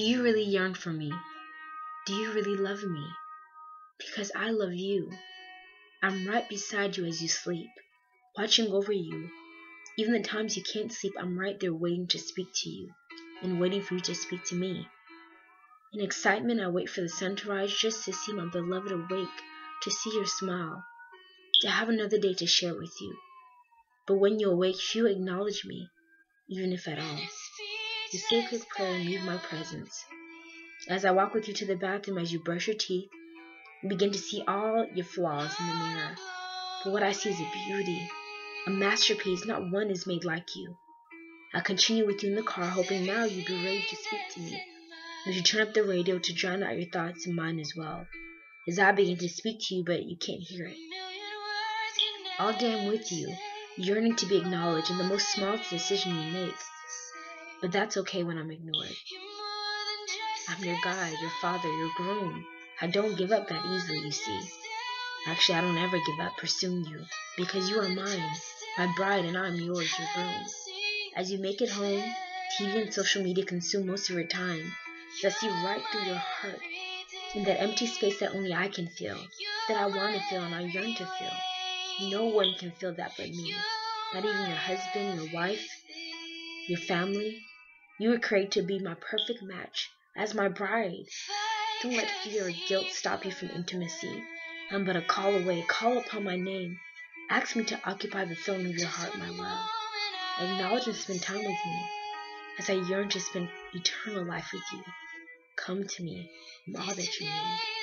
Do you really yearn for me? Do you really love me? Because I love you. I'm right beside you as you sleep, watching over you. Even the times you can't sleep, I'm right there waiting to speak to you and waiting for you to speak to me. In excitement, I wait for the sun to rise just to see my beloved awake, to see your smile, to have another day to share with you. But when you awake, few acknowledge me, even if at all. You say a quick prayer and leave my presence. As I walk with you to the bathroom, as you brush your teeth, you begin to see all your flaws in the mirror. But what I see is a beauty, a masterpiece, not one is made like you. I continue with you in the car, hoping now you'd be ready to speak to me. As you turn up the radio to drown out your thoughts and mine as well, as I begin to speak to you, but you can't hear it. All day I'm with you, yearning to be acknowledged in the most smallest decision you make. But that's okay when I'm ignored. I'm your guide, your father, your groom. I don't give up that easily, you see. Actually, I don't ever give up pursuing you, because you are mine, my bride, and I'm yours, your groom. As you make it home, TV and social media consume most of your time. So I see right through your heart, in that empty space that only I can feel, that I want to feel and I yearn to feel. No one can feel that but me, not even your husband, your wife, your family. You were created to be my perfect match, as my bride. Don't let fear or guilt stop you from intimacy. I'm but a call away, call upon my name. Ask me to occupy the throne of your heart, my love. Acknowledge and spend time with me, as I yearn to spend eternal life with you. Come to me, I'm all that you need.